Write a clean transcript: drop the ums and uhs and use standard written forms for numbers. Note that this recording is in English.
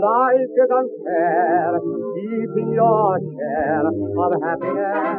life is unfair. Keep your share of happiness.